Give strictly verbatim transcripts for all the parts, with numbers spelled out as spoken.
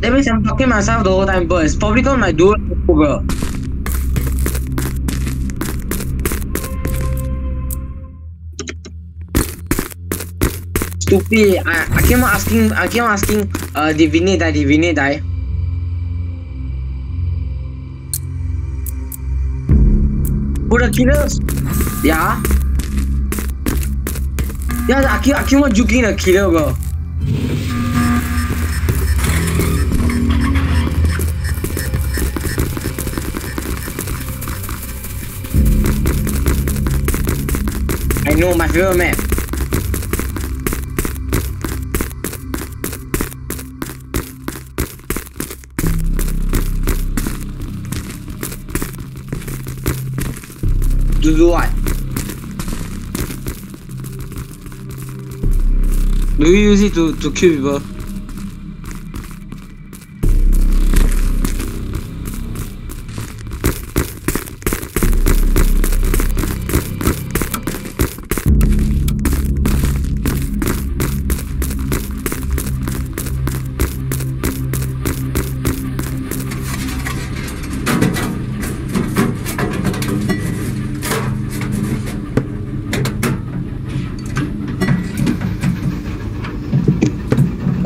That means I'm talking myself the whole time, bro. It's probably called my dual bro. Stupid. I, I keep on asking, I keep on asking, uh, did Vinay die? Did Vinay die? Who the killers? Yeah. Yeah, I keep, I keep on juking the killer, bro. I know my favorite map. To do what? Do you use it to, to kill people?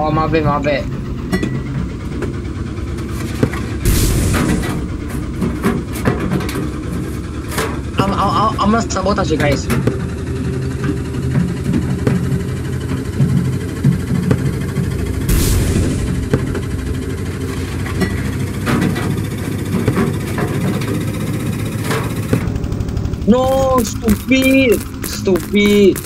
Oh, my bad, my bad. I'm, I'm, I'm gonna sabotage you guys. No, stupid, stupid.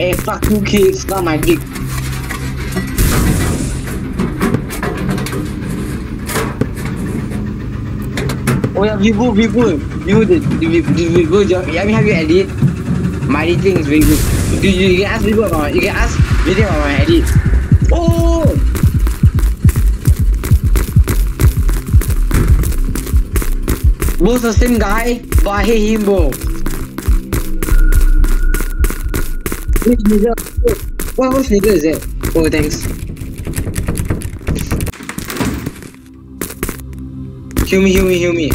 Hey, fuck you kids, not my dick. Oh yeah, people, people, you did, did, did we good job? Yeah, we have you edit. My editing is very good. You, you can ask people about my, you can ask video about my edit. Oh! Both the same guy, but I hate him, bro. Which nigga? What which nigga is that? Oh, thanks. Heal me, heal me, heal me.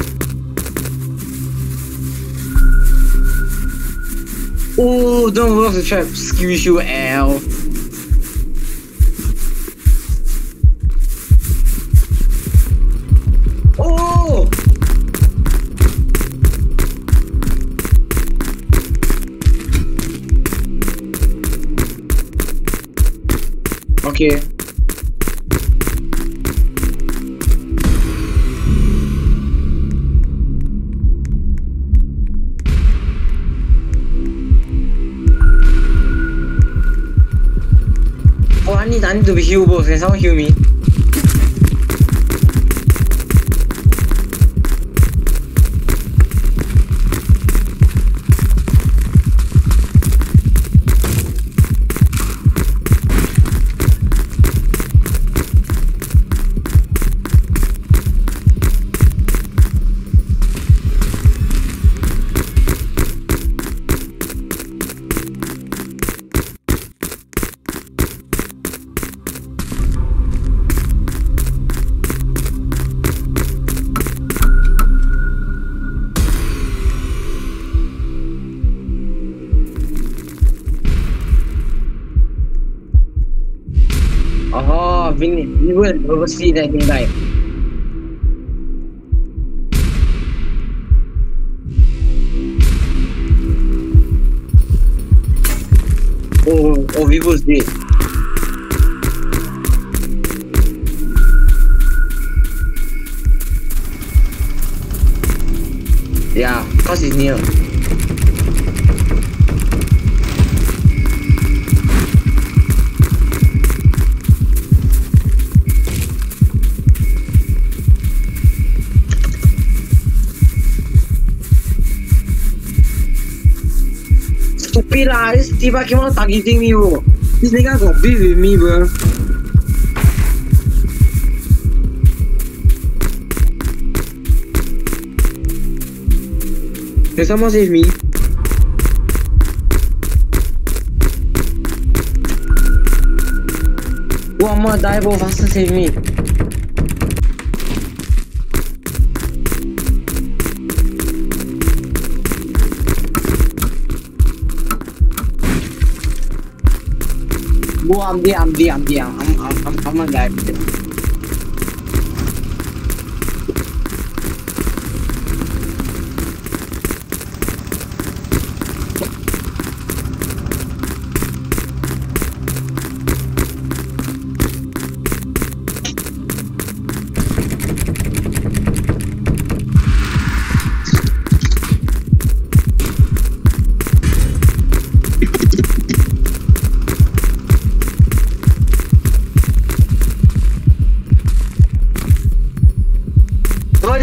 Oh, don't work the trap. Skill you, L. Oh! Okay. Oh, I need, I need to be healed, bro. Can someone heal me? Oh, Vinny, we will purposely let him die. Oh, oh, we was dead. Yeah, cause it's near. stupid lah. This T-Bag came out targeting me, bro. This nigga got beef with me, bro. Can someone save me? Oh, I'm gonna die, bro. Faster save me. Bro, I'm there, I'm there, I'm there. I'm, I'm, I'm, I'm gonna die.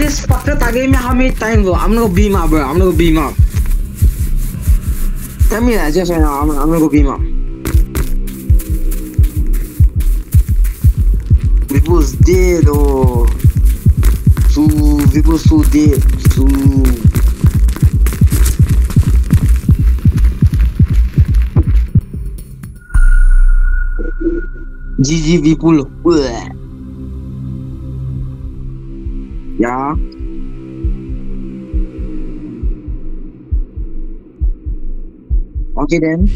This fucker targeted me how many times, bro? I'm gonna go beam up, bro. I'm gonna go beam up. Tell me that just right now. I'm, I'm gonna go beam up. Vipo's dead, oh. So, Vipo's so dead. So. G G Vipo. Yeah. Okay then.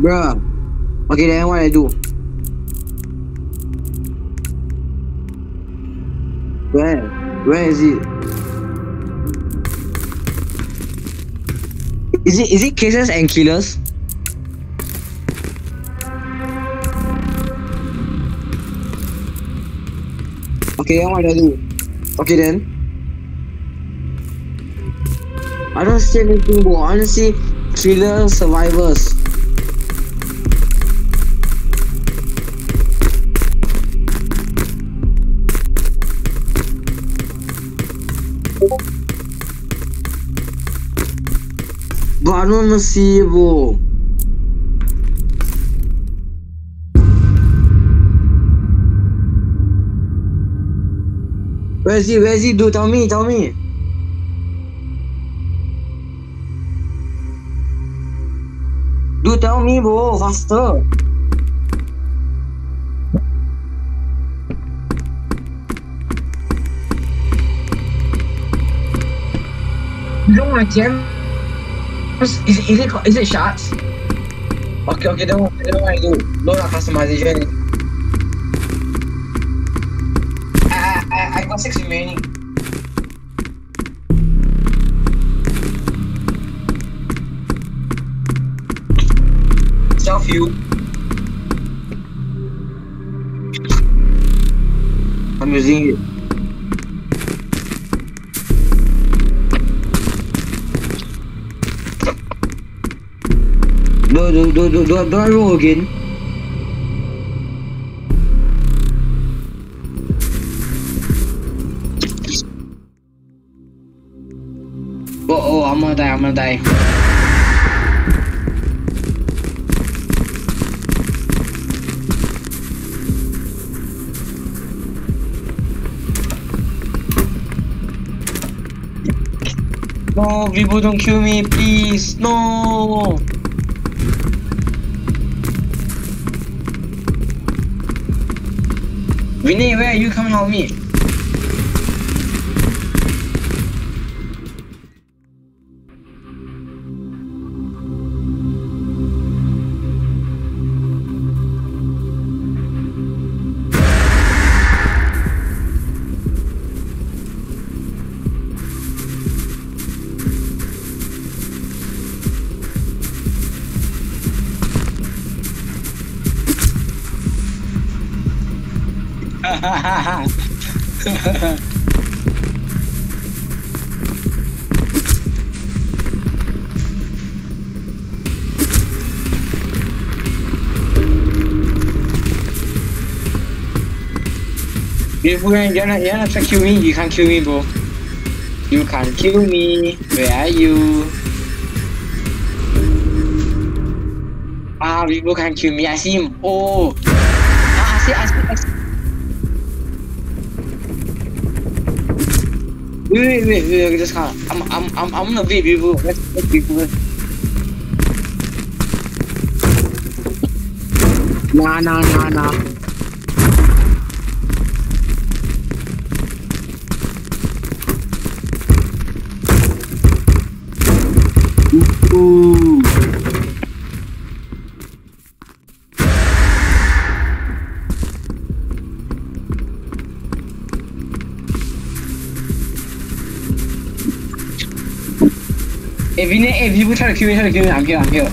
Bruh. Okay then, what I do? Where? Where is it? Is it is it cases and killers? Okay, then what do I do? Okay then. I don't see anything, bro. I don't see killer survivors. But I don't see, bro. Where is he? Where is he? Dude, tell me, tell me. Dude, tell me, bro, faster. No, I can't. Is, is it, is it, is it shots? Okay, okay, don't, don't want to do. No customization. I got six remaining. Self you. I'm using it. Do do do do do do I roll again? Oh, oh, I'm gonna die, I'm gonna die. No, people don't kill me, please. No. Vinay, where are you? Come help me. If you're not, you're not trying to kill me, you can't kill me, bro. You can't kill me. Where are you? Ah, people can't kill me. I see him. Oh. Ah, I see. I see. I see. Wait, wait, wait, wait. Just can't. I'm, I'm, I'm, I'm gonna beat people. Let's beat people. Nah, nah, nah, nah. Ooh. If you need, if people try to kill me, try to kill me, I'm here, I'm here.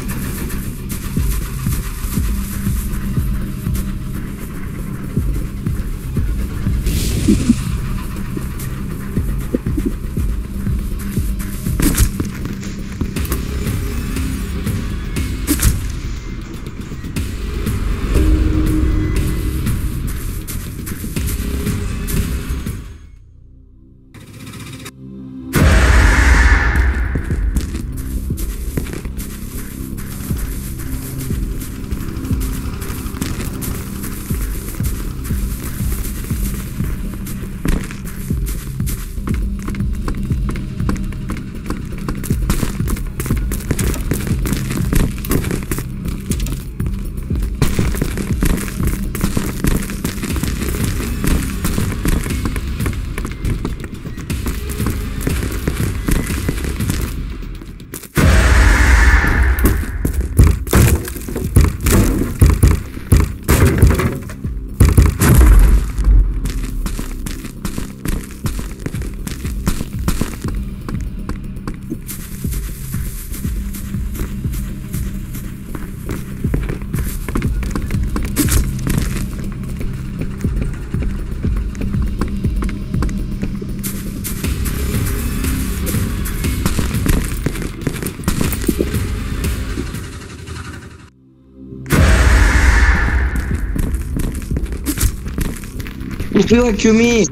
You feel like you me.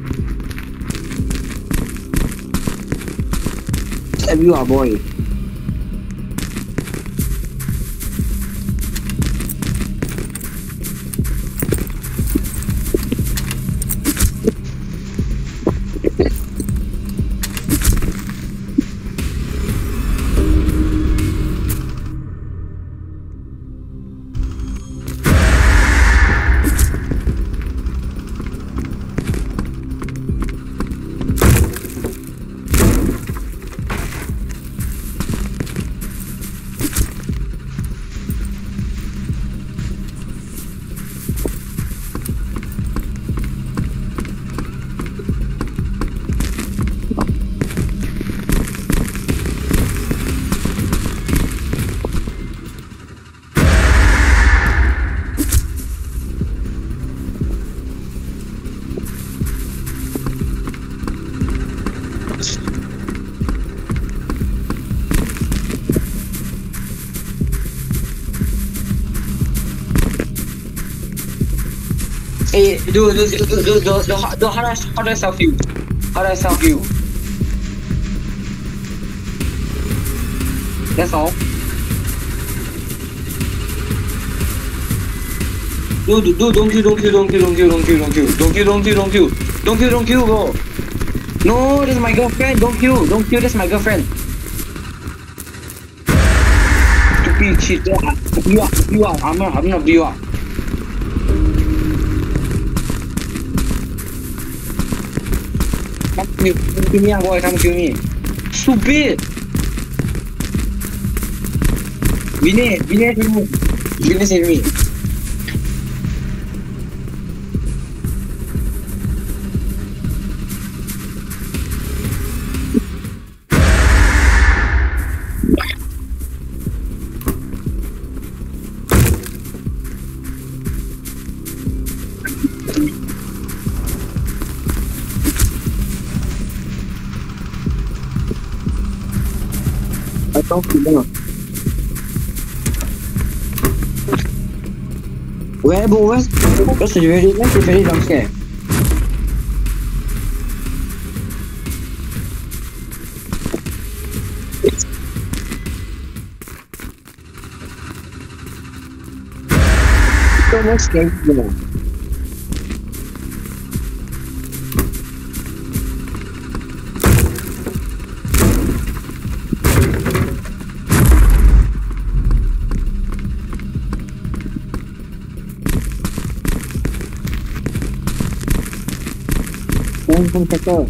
Stab you are boy. Hey, do do do do do do do how do I self you? How do I self you? That's all. Do do do don't kill don't kill don't kill don't kill don't kill don't kill don't kill don't kill don't kill don't kill don't kill bro. No, this is my girlfriend. Don't kill don't kill. This is my girlfriend. Stupid shit. You are you are. I'm not I'm not you are. Come kill me, boy. Come kill me. Stupid. Vinay, Vinay, save me. Vinay, save me. Don't kill me. Where, bro? Where's the very, where's the very downstairs? so much. Thank you. One from the top.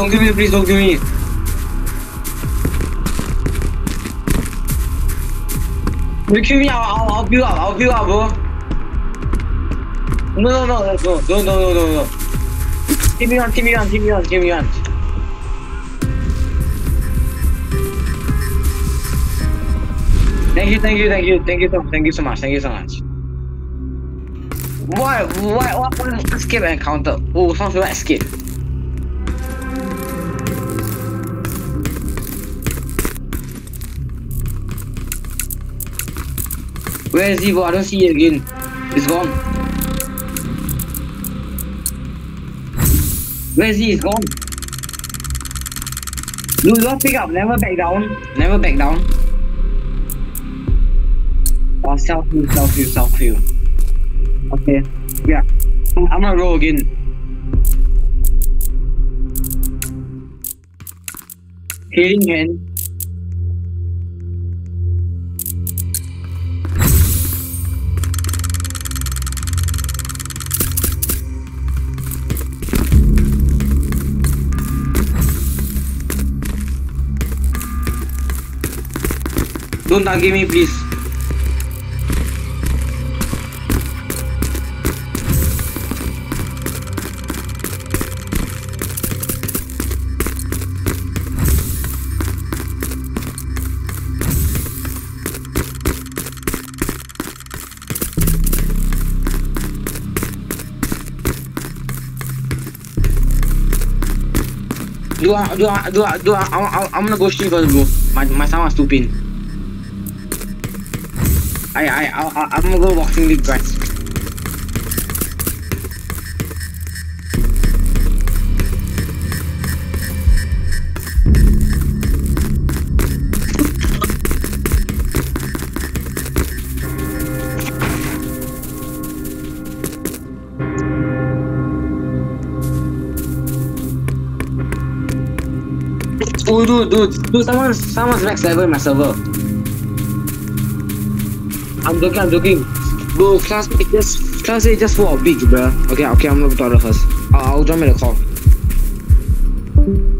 Don't give me, please, don't give me. You kill me, I'll, I'll, I'll build up, I'll build up, bro. No, no, no, no, no, no, no, no, no. Give me one, give me one, give me one, give me one. Thank you, thank you, thank you, thank you, so, thank you so much, thank you so much. Why, why, why, why escape and counter? Oh, sounds like escape. Where is he, bro? I don't see it again. It's gone. Where is he? It's gone. Do not pick up. Never back down. Never back down. Oh, self heal, self heal, self heal. Okay. Yeah. I'm gonna roll again. Healing hand. Don't target me, please. Do I, do I, do I, do I, I, I I'm gonna go stream first, bro. My, my sound was stupid. I, I, I, I'm gonna go boxing with guys. Oh, dude, dude, dude, someone, someone's max level in my server. I'm joking, I'm joking. Bro, classmate just, classmate just for a big, bruh. Okay, okay, I'm gonna talk to her first. I'll, I'll jump in the call.